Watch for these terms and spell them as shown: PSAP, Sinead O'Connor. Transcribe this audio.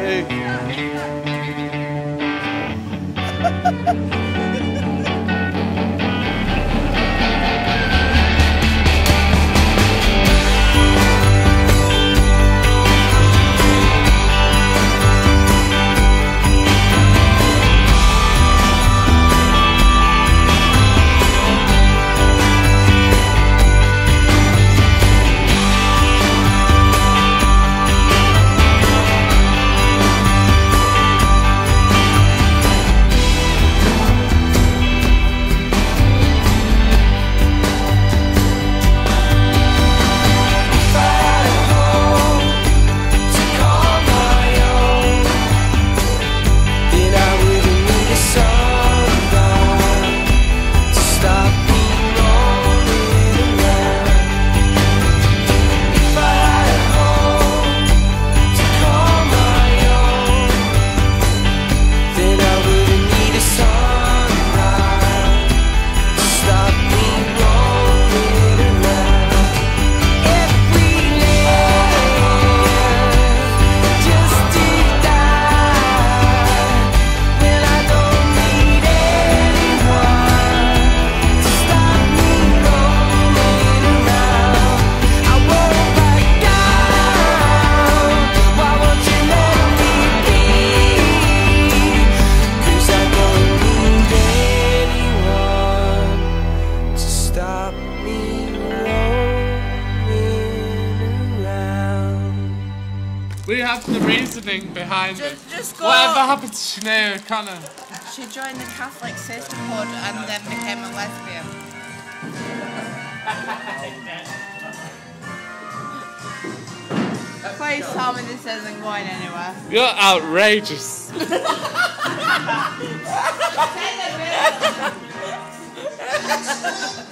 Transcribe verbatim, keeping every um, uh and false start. Hey. We have the reasoning behind just, it. Just go. Whatever happened to Sinead O'Connor? She joined the Catholic Sisterhood and then became a lesbian. Please tell me this isn't going anywhere. You're outrageous.